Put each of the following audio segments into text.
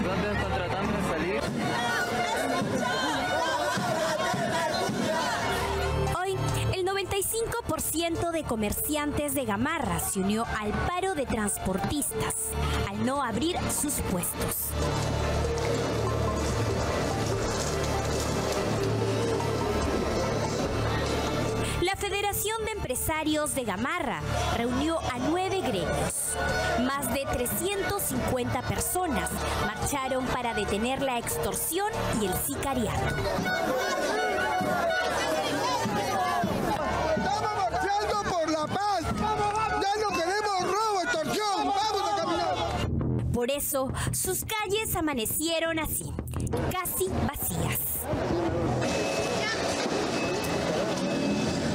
¿Dónde están tratando de salir? Hoy, el 95% de comerciantes de Gamarra se unió al paro de transportistas al no abrir sus puestos. La Federación de Empresarios de Gamarra reunió a 9 gremios. Más de 350 personas marcharon para detener la extorsión y el sicariato. ¡Estamos marchando por la paz! ¡Ya no queremos robo, extorsión! ¡Vamos a caminar! Por eso, sus calles amanecieron así, casi vacías.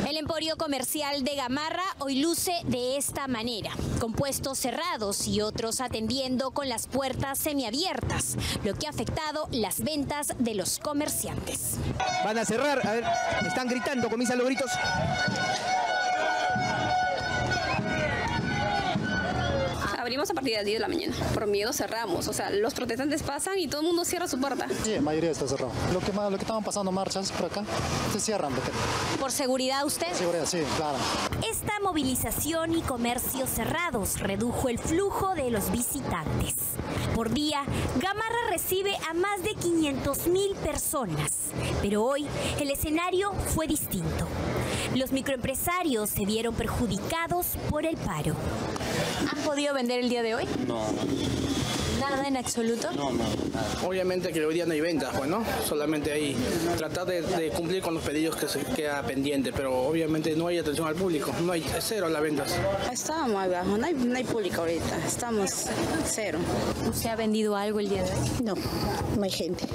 El emporio comercial de Gamarra hoy luce de esta manera, con puestos cerrados y otros atendiendo con las puertas semiabiertas, lo que ha afectado las ventas de los comerciantes. Van a cerrar, a ver, están gritando, comienzan los gritos. Abrimos a partir de las 10 de la mañana. Por miedo cerramos. O sea, los protestantes pasan y todo el mundo cierra su puerta. Sí, la mayoría está cerrado. Lo que estaban pasando marchas por acá, se cierran. ¿Por seguridad usted? Por seguridad, sí, claro. Esta movilización y comercios cerrados redujo el flujo de los visitantes. Por día, Gamarra recibe a más de 500.000 personas. Pero hoy, el escenario fue distinto. Los microempresarios se vieron perjudicados por el paro. ¿Han podido vender el día de hoy? No. ¿Nada en absoluto? No, no. Obviamente que hoy día no hay ventas, bueno, solamente hay tratar de cumplir con los pedidos que se queda pendiente, pero obviamente no hay atención al público, no hay cero las ventas. Estamos muy bajo, no hay público ahorita, estamos cero. ¿Usted ha vendido algo el día de hoy? No, no hay gente.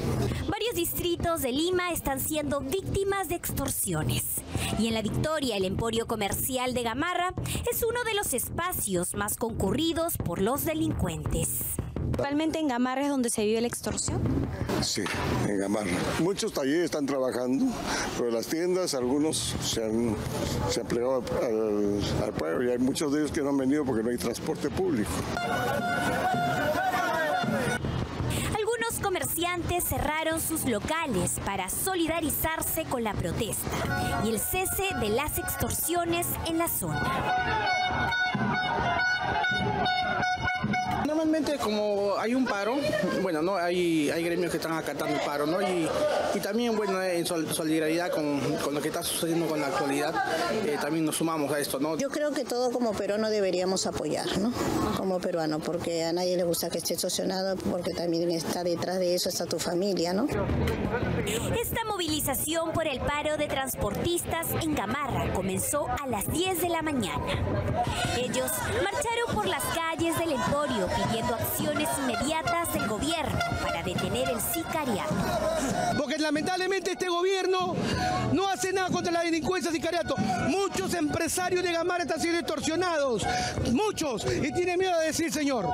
Varios distritos de Lima están siendo víctimas de extorsiones. Y en La Victoria, el emporio comercial de Gamarra es uno de los espacios más concurridos por los delincuentes. ¿Principalmente en Gamarra es donde se vive la extorsión? Sí, en Gamarra. Muchos talleres están trabajando, pero las tiendas, algunos se han plegado al pueblo y hay muchos de ellos que no han venido porque no hay transporte público. Comerciantes cerraron sus locales para solidarizarse con la protesta y el cese de las extorsiones en la zona. Normalmente como hay un paro, bueno, no hay gremios que están acatando el paro, ¿no? Y también, bueno, en solidaridad con lo que está sucediendo con la actualidad, también nos sumamos a esto, ¿no? Yo creo que todo como peruano deberíamos apoyar, ¿no? Como peruano, porque a nadie le gusta que esté extorsionado, porque también está detrás de eso, está tu familia, ¿no? Esta movilización por el paro de transportistas en Gamarra comenzó a las 10 de la mañana. Ellos marcharon por las calles del emporio pidiendo acciones inmediatas del gobierno para detener el sicariato. Porque lamentablemente este gobierno no hace nada contra la delincuencia y sicariato. Muchos empresarios de Gamarra están siendo extorsionados, muchos, y tienen miedo de decir, señor.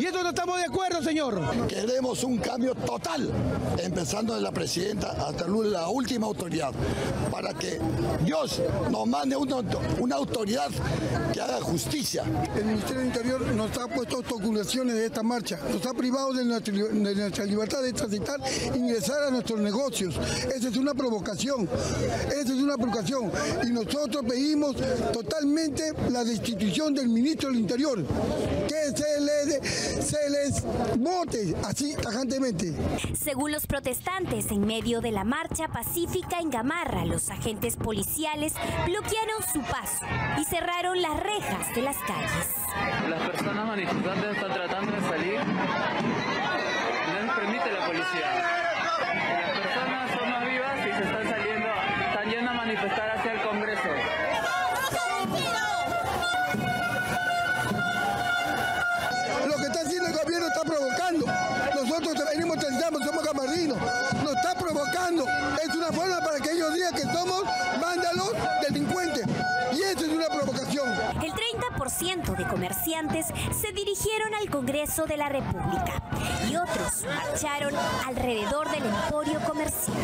Y eso no estamos de acuerdo, señor. Queremos un cambio total, empezando de la presidenta hasta la última autoridad, para que Dios nos mande una autoridad que haga justicia. El Ministerio del Interior nos ha puesto obstaculaciones de esta marcha, nos ha privado de nuestra libertad de transitar, ingresar a nuestros negocios. Esa es una provocación, y nosotros pedimos totalmente la destitución del Ministro del Interior, que se les vote así tajantemente. Según los protestantes, en medio de la marcha pacífica en Gamarra, los agentes policiales bloquearon su paso y cerraron las rejas de las calles. Las personas manifestantes están tratando de salir, no les permite la policía. Las personas son más vivas y se están saliendo, están yendo a manifestar hacia el Congreso. Lo que está haciendo el gobierno está provocando. Nosotros venimos transitando, somos gamarrinos, nos está provocando. Es una forma para que ellos digan que somos vándalos, delincuentes. Y eso es una provocación. El 30% de comerciantes se dirigieron al Congreso de la República y otros marcharon alrededor del emporio comercial.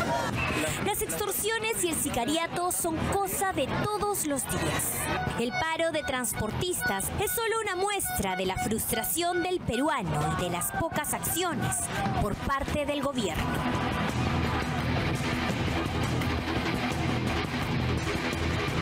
Las extorsiones y el sicariato son cosa de todos los días. El paro de transportistas es solo una muestra de la frustración del peruano y de las pocas acciones por parte del gobierno.